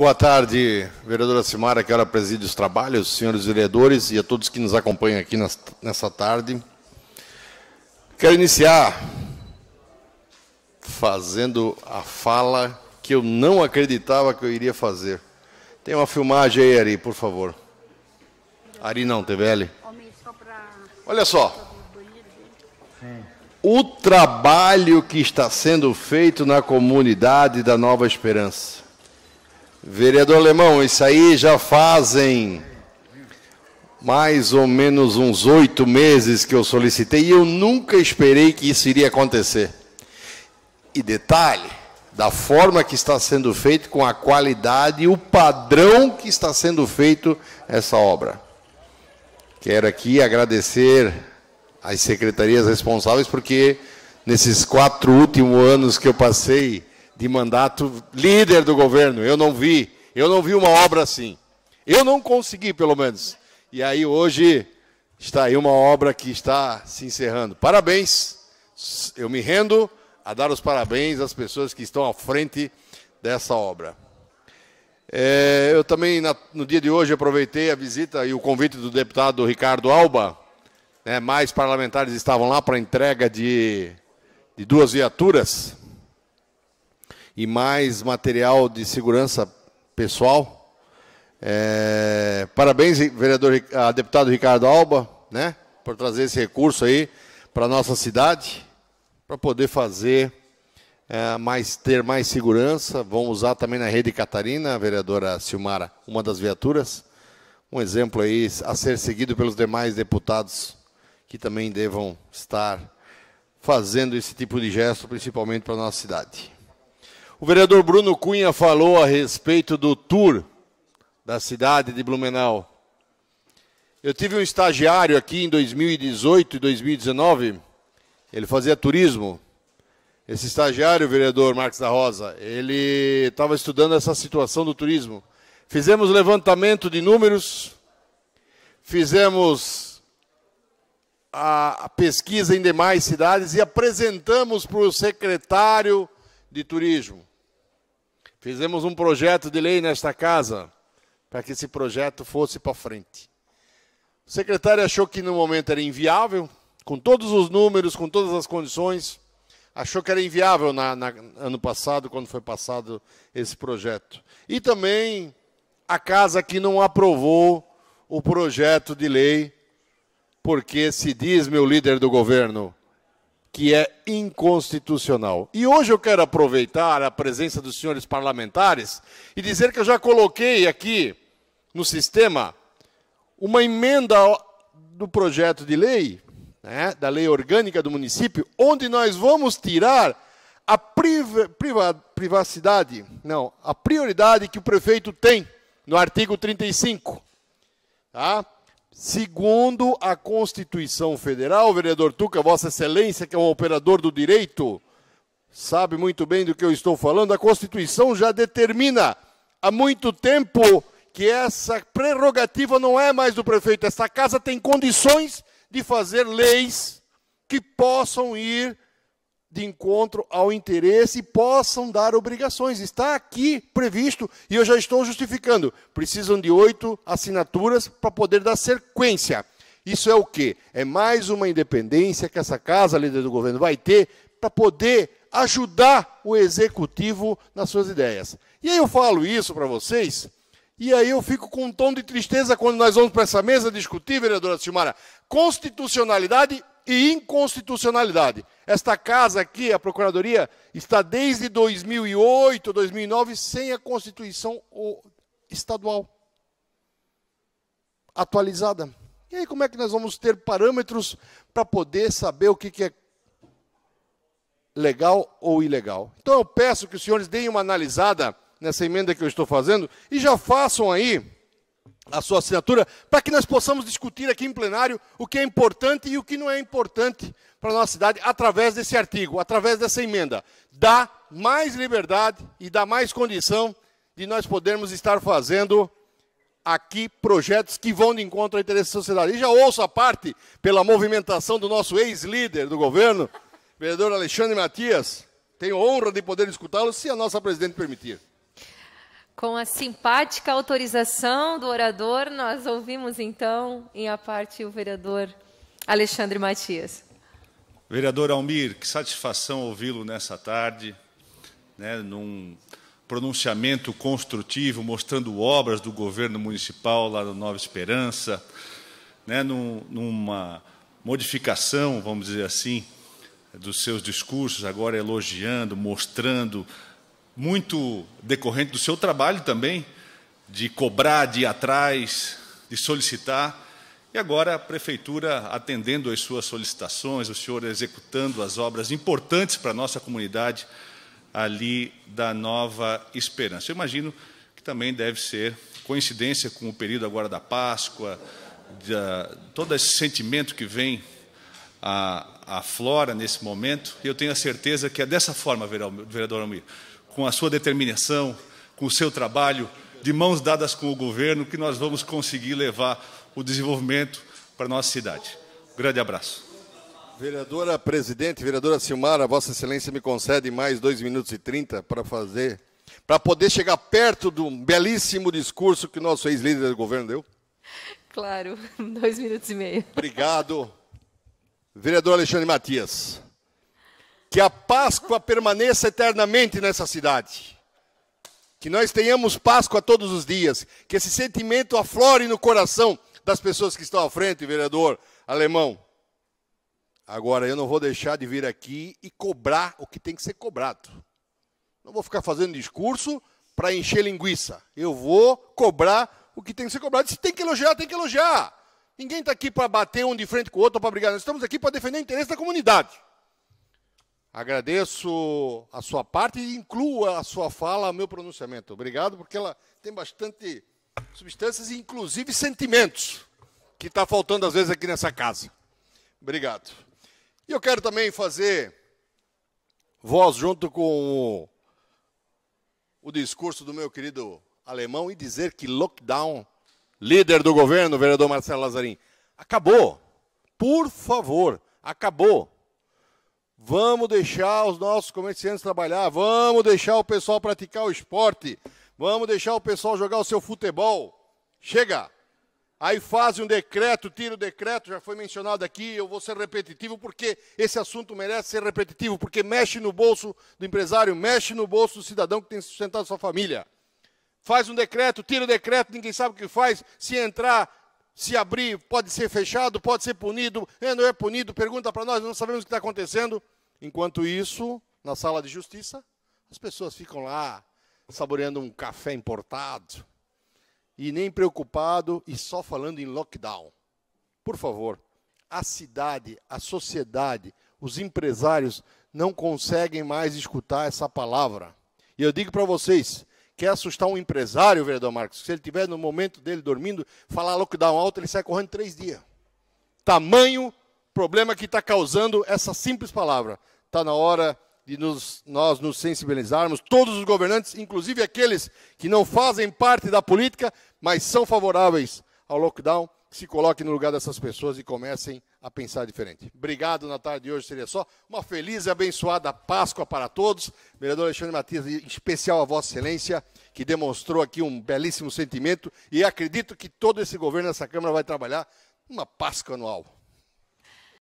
Boa tarde, vereadora Silmara, que ela preside os trabalhos, senhores vereadores e a todos que nos acompanham aqui nessa tarde. Quero iniciar fazendo a fala que eu não acreditava que eu iria fazer. Tem uma filmagem aí, Ari, por favor. Ari não, TVL. Olha só. O trabalho que está sendo feito na comunidade da Nova Esperança. Vereador Alemão, isso aí já fazem mais ou menos uns 8 meses que eu solicitei e eu nunca esperei que isso iria acontecer. E detalhe, da forma que está sendo feito, com a qualidade e o padrão que está sendo feito essa obra. Quero aqui agradecer às secretarias responsáveis, porque nesses 4 últimos anos que eu passei de mandato líder do governo, eu não vi uma obra assim. Eu não consegui, pelo menos. E aí hoje está aí uma obra que está se encerrando. Parabéns, eu me rendo a dar os parabéns às pessoas que estão à frente dessa obra. Eu também, no dia de hoje, aproveitei a visita e o convite do deputado Ricardo Alba, né, mais parlamentares estavam lá para a entrega de 2 viaturas e mais material de segurança pessoal. Parabéns, vereador, deputado Ricardo Alba, né, por trazer esse recurso aí para a nossa cidade, para poder fazer, ter mais segurança. Vamos usar também na Rede Catarina, a vereadora Silmara, uma das viaturas. Um exemplo aí a ser seguido pelos demais deputados que também devam estar fazendo esse tipo de gesto, principalmente para a nossa cidade. O vereador Bruno Cunha falou a respeito do tour da cidade de Blumenau. Eu tive um estagiário aqui em 2018 e 2019, ele fazia turismo. Esse estagiário, o vereador Marcos da Rosa, ele estava estudando essa situação do turismo. Fizemos levantamento de números, fizemos a pesquisa em demais cidades e apresentamos para o secretário de turismo. Fizemos um projeto de lei nesta casa, para que esse projeto fosse para frente. O secretário achou que no momento era inviável, com todos os números, com todas as condições, achou que era inviável ano passado, quando foi passado esse projeto. E também a casa que não aprovou o projeto de lei, porque se diz, meu líder do governo, que é inconstitucional. E hoje eu quero aproveitar a presença dos senhores parlamentares e dizer que eu já coloquei aqui no sistema uma emenda do projeto de lei, né, da Lei Orgânica do município, onde nós vamos tirar a a prioridade que o prefeito tem no artigo 35, tá? Segundo a Constituição Federal, vereador Tuca, Vossa Excelência, que é um operador do direito, sabe muito bem do que eu estou falando, a Constituição já determina há muito tempo que essa prerrogativa não é mais do prefeito. Essa casa tem condições de fazer leis que possam ir de encontro ao interesse e possam dar obrigações. Está aqui previsto, e eu já estou justificando. Precisam de 8 assinaturas para poder dar sequência. Isso é o quê? É mais uma independência que essa casa, líder do governo, vai ter para poder ajudar o executivo nas suas ideias. E aí eu falo isso para vocês, e aí eu fico com um tom de tristeza quando nós vamos para essa mesa discutir, vereadora Silmara, constitucionalidade e inconstitucionalidade. Esta casa aqui, a Procuradoria, está desde 2008, 2009, sem a Constituição estadual atualizada. E aí como é que nós vamos ter parâmetros para poder saber o que é legal ou ilegal? Então eu peço que os senhores deem uma analisada nessa emenda que eu estou fazendo e já façam aí a sua assinatura, para que nós possamos discutir aqui em plenário o que é importante e o que não é importante para a nossa cidade, através desse artigo, através dessa emenda. Dá mais liberdade e dá mais condição de nós podermos estar fazendo aqui projetos que vão de encontro ao interesse da sociedade. E já ouço a parte pela movimentação do nosso ex-líder do governo, vereador Alexandre Matias. Tenho honra de poder escutá-lo, se a nossa presidente permitir. Com a simpática autorização do orador, nós ouvimos, então, em a parte, o vereador Alexandre Matias. Vereador Almir, que satisfação ouvi-lo nessa tarde, né, num pronunciamento construtivo, mostrando obras do governo municipal lá no Nova Esperança, né, numa modificação, vamos dizer assim, dos seus discursos, agora elogiando, mostrando, muito decorrente do seu trabalho também, de cobrar, de ir atrás, de solicitar, e agora a Prefeitura atendendo às suas solicitações, o senhor executando as obras importantes para a nossa comunidade ali da Nova Esperança. Eu imagino que também deve ser coincidência com o período agora da Páscoa, todo esse sentimento que vem à flora nesse momento, e eu tenho a certeza que é dessa forma, vereador Almir, com a sua determinação, com o seu trabalho, de mãos dadas com o governo, que nós vamos conseguir levar o desenvolvimento para a nossa cidade. Um grande abraço. Vereadora Presidente, vereadora Silmara, Vossa Excelência me concede mais 2 minutos e 30 para poder chegar perto do belíssimo discurso que o nosso ex-líder do governo deu. Claro, 2 minutos e meio. Obrigado. Vereador Alexandre Matias. Que a Páscoa permaneça eternamente nessa cidade. Que nós tenhamos Páscoa todos os dias. Que esse sentimento aflore no coração das pessoas que estão à frente, vereador Alemão. Agora, eu não vou deixar de vir aqui e cobrar o que tem que ser cobrado. Não vou ficar fazendo discurso para encher linguiça. Eu vou cobrar o que tem que ser cobrado. Se tem que elogiar, tem que elogiar. Ninguém está aqui para bater um de frente com o outro, para brigar. Nós estamos aqui para defender o interesse da comunidade. Agradeço a sua parte e inclua a sua fala ao meu pronunciamento. Obrigado, porque ela tem bastante substâncias e, inclusive, sentimentos, que está faltando, às vezes, aqui nessa casa. Obrigado. E eu quero também fazer voz junto com o discurso do meu querido Alemão e dizer que lockdown, líder do governo, vereador Marcelo Lazarim, acabou. Por favor, acabou. Vamos deixar os nossos comerciantes trabalhar, vamos deixar o pessoal praticar o esporte, vamos deixar o pessoal jogar o seu futebol. Chega! Aí faz um decreto, tira o decreto, já foi mencionado aqui, eu vou ser repetitivo porque esse assunto merece ser repetitivo, porque mexe no bolso do empresário, mexe no bolso do cidadão que tem sustentado sua família. Faz um decreto, tira o decreto, ninguém sabe o que faz, se entrar... Se abrir, pode ser fechado, pode ser punido, não é punido, pergunta para nós, não sabemos o que está acontecendo. Enquanto isso, na sala de justiça, as pessoas ficam lá, saboreando um café importado, e nem preocupado, e só falando em lockdown. Por favor, a cidade, a sociedade, os empresários não conseguem mais escutar essa palavra. E eu digo para vocês... Quer assustar um empresário, vereador Marcos? Se ele estiver no momento dele dormindo, falar lockdown alto, ele sai correndo 3 dias. Tamanho problema que está causando essa simples palavra. Está na hora de nós nos sensibilizarmos, todos os governantes, inclusive aqueles que não fazem parte da política, mas são favoráveis ao lockdown, que se coloquem no lugar dessas pessoas e comecem a pensar diferente. Obrigado, na tarde de hoje seria só. Uma feliz e abençoada Páscoa para todos. Vereador Alexandre Matias, em especial a Vossa Excelência, que demonstrou aqui um belíssimo sentimento, e acredito que todo esse governo, essa Câmara, vai trabalhar uma Páscoa anual.